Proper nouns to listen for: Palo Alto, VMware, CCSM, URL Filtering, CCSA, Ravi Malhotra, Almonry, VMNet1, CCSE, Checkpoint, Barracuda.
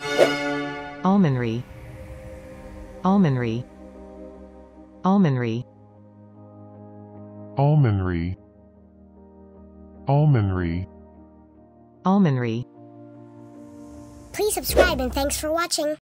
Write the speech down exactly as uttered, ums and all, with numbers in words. Almonry, Almonry, Almonry, Almonry, Almonry, Almonry. Please subscribe and thanks for watching.